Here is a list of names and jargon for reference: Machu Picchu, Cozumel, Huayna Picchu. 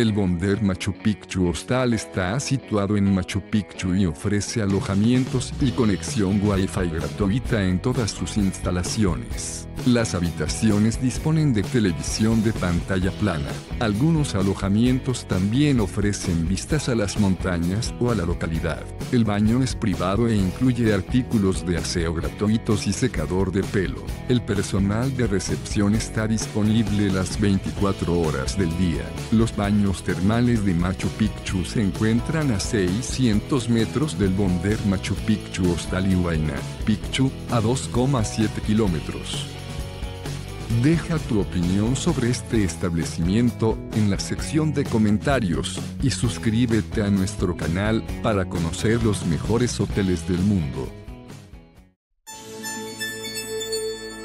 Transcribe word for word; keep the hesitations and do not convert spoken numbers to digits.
El Bonder Machu Picchu Hostal está situado en Machu Picchu y ofrece alojamientos y conexión Wi-Fi gratuita en todas sus instalaciones. Las habitaciones disponen de televisión de pantalla plana. Algunos alojamientos también ofrecen vistas a las montañas o a la localidad. El baño es privado e incluye artículos de aseo gratuitos y secador de pelo. El personal de recepción está disponible las veinticuatro horas del día. Los baños termales de Machu Picchu se encuentran a seiscientos metros del Bonder Machu Picchu Hostal y Huayna Picchu, a dos coma siete kilómetros. Deja tu opinión sobre este establecimiento en la sección de comentarios y suscríbete a nuestro canal para conocer los mejores hoteles del mundo.